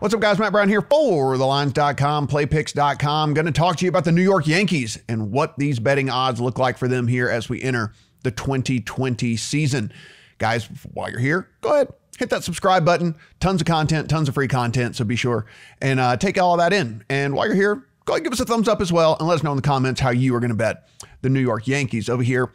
What's up, guys? Matt Brown here for thelines.com, playpicks.com. Going to talk to you about the New York Yankees and what these betting odds look like for them here as we enter the 2020 season. Guys, while you're here, go ahead, hit that subscribe button. Tons of content, tons of free content, so be sure and take all that in. And while you're here, go ahead and give us a thumbs up as well and let us know in the comments how you are going to bet the New York Yankees. Over here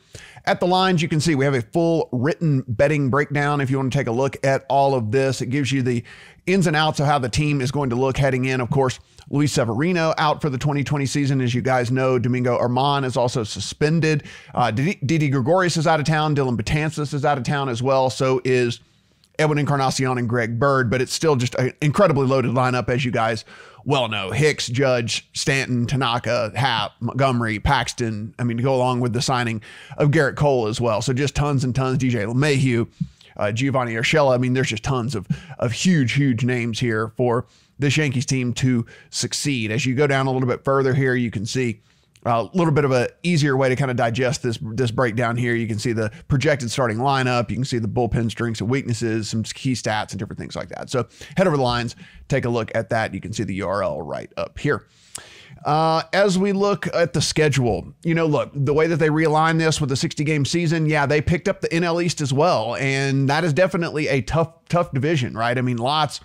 at the lines, you can see we have a full written betting breakdown. If you want to take a look at all of this, it gives you the ins and outs of how the team is going to look heading in. Of course, Luis Severino out for the 2020 season. As you guys know, Domingo Armand is also suspended. Didi Gregorius is out of town. Dylan Batances is out of town as well. So is Edwin Encarnacion and Greg Bird, but it's still just an incredibly loaded lineup, as you guys well know. Hicks, Judge, Stanton, Tanaka, Happ, Montgomery, Paxton. I mean, to go along with the signing of Gerrit Cole as well. So just tons and tons. DJ LeMahieu, Giovanni Urshela. I mean, there's just tons of huge, huge names here for this Yankees team to succeed. As you go down a little bit further here, you can see a little bit of an easier way to kind of digest this breakdown here. You can see the projected starting lineup. You can see the bullpen strengths and weaknesses, some key stats and different things like that. So head over the lines, take a look at that. You can see the URL right up here. As we look at the schedule, you know, look, the way that they realign this with the 60-game season, yeah, they picked up the NL East as well. And that is definitely a tough division, right? I mean, lots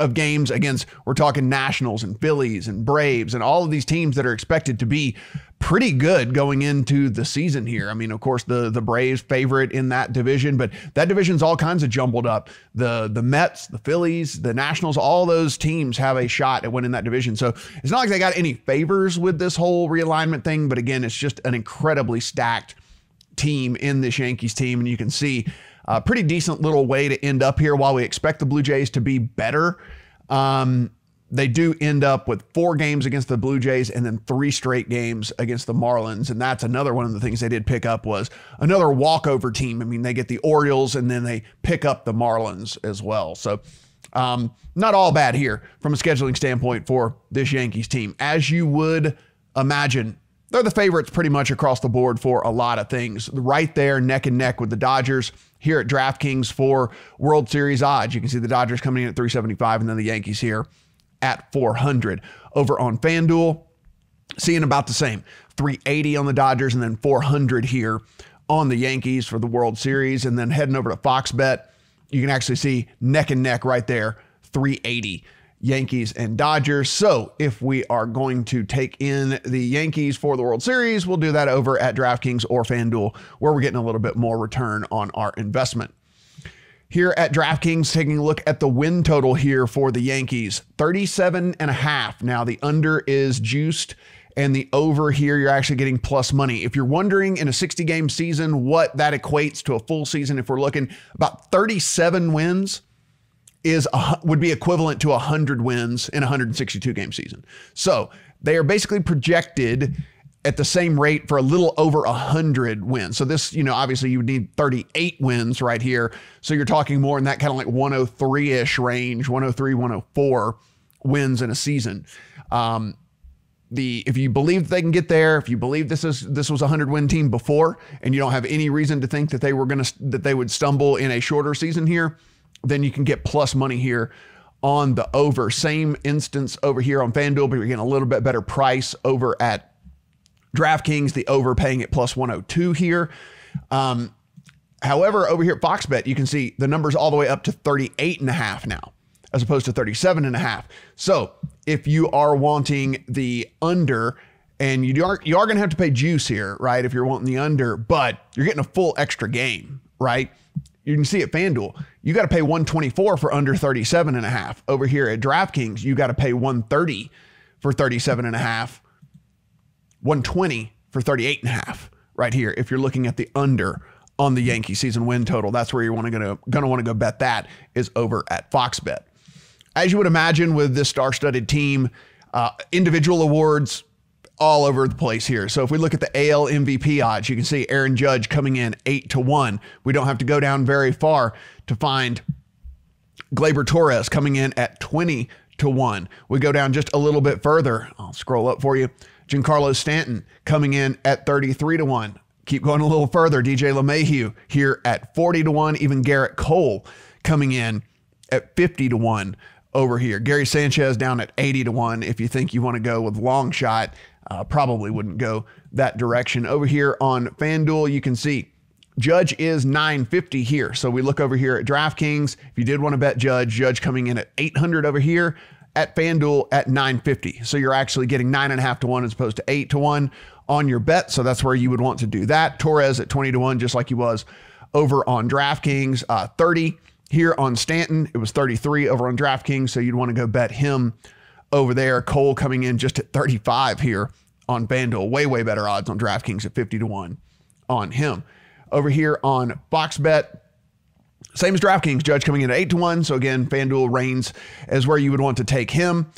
of games against, we're talking Nationals and Phillies and Braves and all of these teams that are expected to be pretty good going into the season here. I mean, of course, the Braves favorite in that division, but that division's all kinds of jumbled up. The Mets, the Phillies, the Nationals, all those teams have a shot at winning that division. So it's not like they got any favors with this whole realignment thing, but again, it's just an incredibly stacked team in this Yankees team. And you can see a pretty decent little way to end up here. While we expect the Blue Jays to be better, they do end up with 4 games against the Blue Jays and then 3 straight games against the Marlins. And that's another one of the things they did pick up, was another walkover team. I mean, they get the Orioles and then they pick up the Marlins as well. So not all bad here from a scheduling standpoint for this Yankees team. As you would imagine, they're the favorites pretty much across the board for a lot of things. Right there, neck and neck with the Dodgers here at DraftKings for World Series odds. You can see the Dodgers coming in at 375 and then the Yankees here at 400. Over on FanDuel, seeing about the same, 380 on the Dodgers and then 400 here on the Yankees for the World Series. And then heading over to Foxbet, you can actually see neck and neck right there, 380. Yankees and Dodgers. So if we are going to take in the Yankees for the World Series, we'll do that over at DraftKings or FanDuel, where we're getting a little bit more return on our investment. Here at DraftKings, taking a look at the win total here for the Yankees, 37.5. Now the under is juiced and the over here, you're actually getting plus money. If you're wondering in a 60-game season what that equates to a full season, if we're looking about 37 wins, would be equivalent to 100 wins in a 162-game season. So they are basically projected at the same rate for a little over 100 wins. So this, you know, obviously you would need 38 wins right here. So you're talking more in that kind of like 103-ish range, 103, 104 wins in a season. If you believe they can get there, if you believe this was a 100-win team before, and you don't have any reason to think that they would stumble in a shorter season here, then you can get plus money here on the over. Same instance over here on FanDuel, but you're getting a little bit better price over at DraftKings, the over paying at plus 102 here. However, over here at FoxBet, you can see the numbers all the way up to 38.5 now, as opposed to 37.5. So if you are wanting the under, and you are going to have to pay juice here, right? If you're wanting the under, but you're getting a full extra game, right? You can see at FanDuel, you got to pay 124 for under 37.5. Over here at DraftKings, you got to pay 130 for 37.5, 120 for 38.5 right here. If you're looking at the under on the Yankee season win total, that's where you're going to want to go bet. That is over at FoxBet. As you would imagine with this star-studded team, individual awards all over the place here. So if we look at the AL MVP odds, you can see Aaron Judge coming in 8-1. We don't have to go down very far to find Gleyber Torres coming in at 20-1. We go down just a little bit further. I'll scroll up for you. Giancarlo Stanton coming in at 33-1. Keep going a little further. DJ LeMahieu here at 40-1. Even Gerrit Cole coming in at 50-1. over here. Gary Sanchez down at 80-1. If you think you want to go with long shot, probably wouldn't go that direction. Over here on FanDuel, you can see Judge is 950 here. So we look over here at DraftKings. If you did want to bet Judge coming in at 800 over here. At FanDuel at 950. So you're actually getting 9.5 to 1 as opposed to 8 to 1 on your bet. So that's where you would want to do that. Torres at 20 to 1, just like he was over on DraftKings. 30 here on Stanton. It was 33 over on DraftKings. So you'd want to go bet him over there. Cole coming in just at 35 here on FanDuel. Way, way better odds on DraftKings at 50 to 1 on him. Over here on Foxbet, same as DraftKings, Judge coming in at 8 to 1. So again, FanDuel reigns as where you would want to take him.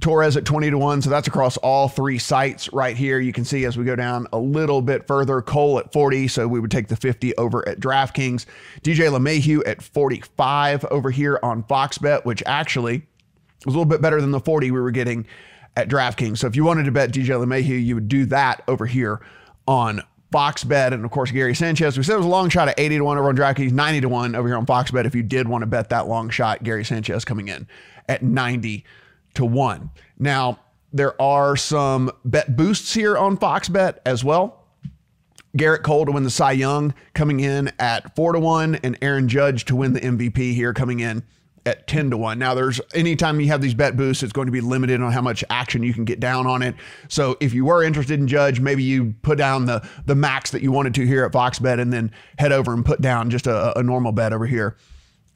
Torres at 20 to 1. So that's across all three sites right here. You can see as we go down a little bit further, Cole at 40. So we would take the 50 over at DraftKings. DJ LeMahieu at 45 over here on Foxbet, which actually was a little bit better than the 40 we were getting at DraftKings. So if you wanted to bet DJ LeMahieu, you would do that over here on Foxbet. And of course, Gary Sanchez, we said it was a long shot at 80 to 1 over on DraftKings, 90 to 1 over here on Foxbet. If you did want to bet that long shot, Gary Sanchez coming in at 90 to 1. Now, there are some bet boosts here on Foxbet as well. Gerrit Cole to win the Cy Young coming in at 4 to 1 and Aaron Judge to win the MVP here coming in at 10 to 1. Now, there's anytime you have these bet boosts, it's going to be limited on how much action you can get down on it. So if you were interested in Judge, maybe you put down the max that you wanted to here at Foxbet and then head over and put down just a normal bet over here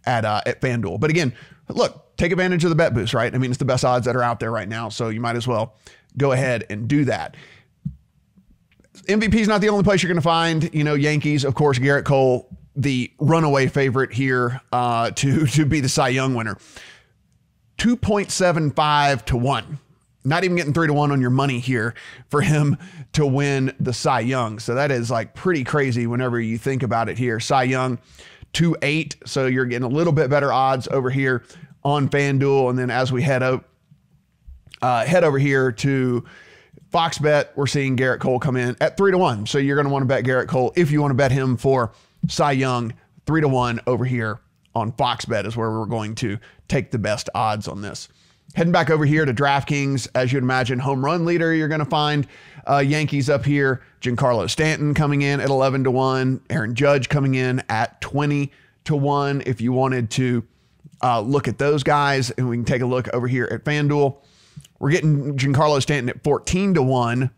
at FanDuel. But again, look, take advantage of the bet boost, right? I mean, it's the best odds that are out there right now. So you might as well go ahead and do that. MVP is not the only place you're going to find, you know, Yankees, of course, Gerrit Cole, the runaway favorite here to be the Cy Young winner. 2.75 to 1. Not even getting 3 to 1 on your money here for him to win the Cy Young. So that is like pretty crazy whenever you think about it here. Cy Young, 2.8. So you're getting a little bit better odds over here on FanDuel. And then as we head out, head over here to Foxbet, we're seeing Gerrit Cole come in at 3 to 1. So you're going to want to bet Gerrit Cole if you want to bet him for Cy Young, 3 to 1 over here on Foxbet is where we're going to take the best odds on this. Heading back over here to DraftKings, as you'd imagine, home run leader, you're going to find Yankees up here. Giancarlo Stanton coming in at 11 to 1. Aaron Judge coming in at 20 to 1. If you wanted to look at those guys, and we can take a look over here at FanDuel. We're getting Giancarlo Stanton at 14 to 1.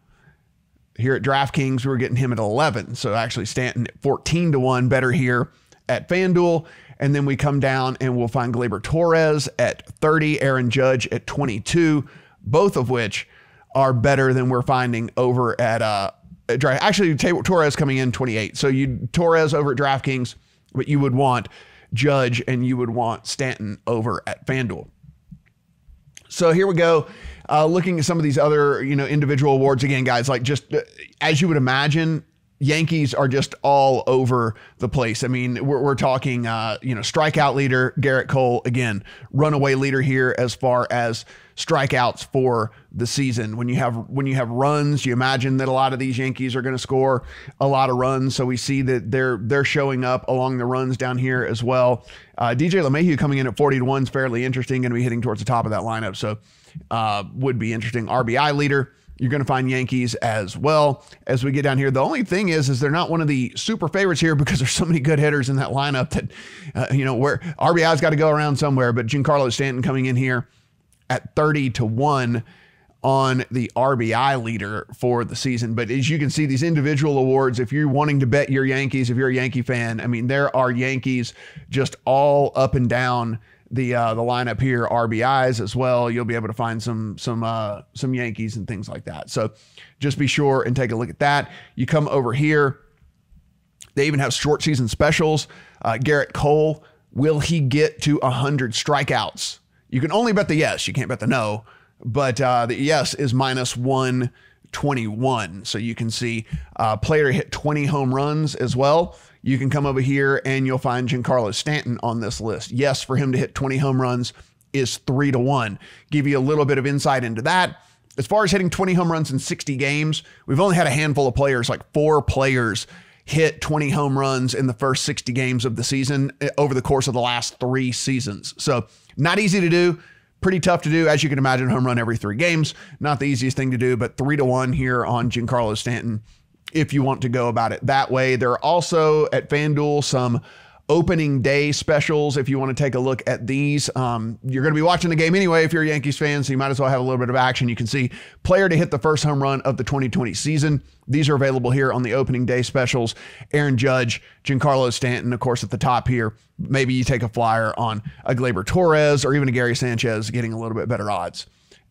Here at DraftKings, we were getting him at 11. So actually Stanton at 14 to 1, better here at FanDuel. And then we come down and we'll find Gleyber Torres at 30, Aaron Judge at 22, both of which are better than we're finding over at DraftKings. Actually, Torres coming in 28. So you Torres over at DraftKings, but you would want Judge and you would want Stanton over at FanDuel. So here we go. Looking at some of these other, you know, individual awards again, guys, like just as you would imagine, Yankees are just all over the place. I mean, we're talking, you know, strikeout leader, Gerrit Cole, again, runaway leader here as far as strikeouts for the season. When you have runs, you imagine that a lot of these Yankees are going to score a lot of runs. So we see that they're showing up along the runs down here as well. DJ LeMahieu coming in at 40 to 1 is fairly interesting, going to be hitting towards the top of that lineup. So would be interesting. RBI leader, you're going to find Yankees as well. As we get down here, the only thing is they're not one of the super favorites here because there's so many good hitters in that lineup that, you know, where RBI's got to go around somewhere, but Giancarlo Stanton coming in here at 30 to 1 on the RBI leader for the season. But as you can see, these individual awards, if you're wanting to bet your Yankees, if you're a Yankee fan, I mean, there are Yankees just all up and down the lineup here, RBIs as well. You'll be able to find some Yankees and things like that. So just be sure and take a look at that. You come over here, they even have short season specials. Gerrit Cole, will he get to 100 strikeouts? You can only bet the yes, you can't bet the no, but the yes is minus 121. So you can see player hit 20 home runs as well. You can come over here and you'll find Giancarlo Stanton on this list. Yes, for him to hit 20 home runs is 3 to 1. Give you a little bit of insight into that. As far as hitting 20 home runs in 60 games, we've only had a handful of players, like 4 players hit 20 home runs in the first 60 games of the season over the course of the last 3 seasons. So not easy to do, Pretty tough to do. As you can imagine, home run every 3 games. Not the easiest thing to do, but 3-1 here on Giancarlo Stanton if you want to go about it that way. There are also at FanDuel some opening day specials if you want to take a look at these. You're going to be watching the game anyway if you're a Yankees fan, so you might as well have a little bit of action. You can see player to hit the first home run of the 2020 season. These are available here on the opening day specials. Aaron Judge, Giancarlo Stanton, of course, at the top here. Maybe you take a flyer on a Gleyber Torres or even a Gary Sanchez, getting a little bit better odds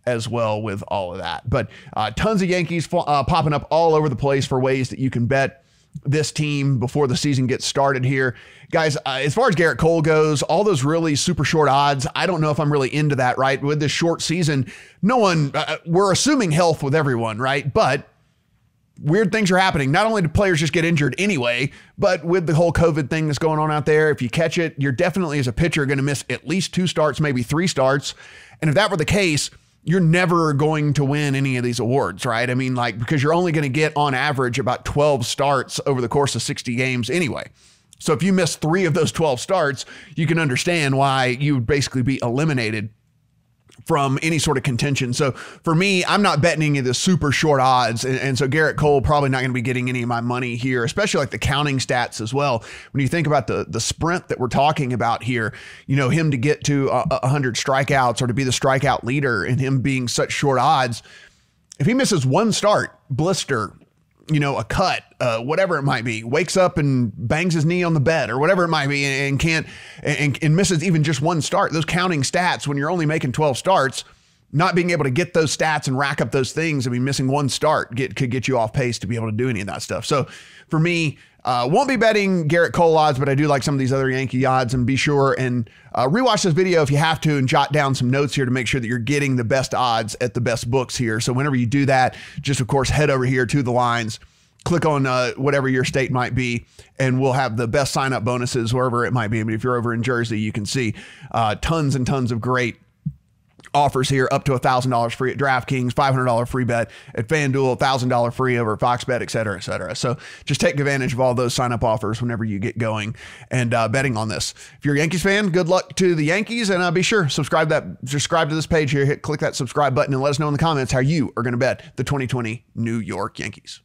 as well with all of that. But tons of Yankees popping up all over the place for ways that you can bet this team before the season gets started here. Guys, as far as Gerrit Cole goes, all those really super short odds, I don't know if I'm really into that, right? With this short season, no one, we're assuming health with everyone, right? But weird things are happening. Not only do players just get injured anyway, but with the whole COVID thing that's going on out there, if you catch it, you're definitely as a pitcher going to miss at least 2 starts, maybe 3 starts. And if that were the case, you're never going to win any of these awards, right? I mean, like, because you're only going to get on average about 12 starts over the course of 60 games anyway. So if you miss 3 of those 12 starts, you can understand why you would basically be eliminated from any sort of contention. So for me, I'm not betting any of the super short odds. And so Gerrit Cole probably not going to be getting any of my money here, especially like the counting stats as well. When you think about the sprint that we're talking about here, you know, him to get to 100 strikeouts or to be the strikeout leader and him being such short odds, if he misses 1 start, blister, you know, a cut, whatever it might be, wakes up and bangs his knee on the bed or whatever it might be and can't, and misses even just 1 start. Those counting stats, when you're only making 12 starts, not being able to get those stats and rack up those things, I mean, missing 1 start could get you off pace to be able to do any of that stuff. So for me, won't be betting Gerrit Cole odds, but I do like some of these other Yankee odds. And be sure and rewatch this video if you have to and jot down some notes here to make sure that you're getting the best odds at the best books here. So whenever you do that, just, of course, head over here to the lines, click on whatever your state might be, and we'll have the best sign-up bonuses wherever it might be. I mean, if you're over in Jersey, you can see tons and tons of great offers here, up to $1,000 free at DraftKings, $500 free bet at FanDuel, $1,000 free over Foxbet, et cetera, et cetera. So just take advantage of all those sign-up offers whenever you get going and betting on this. If you're a Yankees fan, good luck to the Yankees, and be sure subscribe to this page here, click that subscribe button, and let us know in the comments how you are going to bet the 2020 New York Yankees.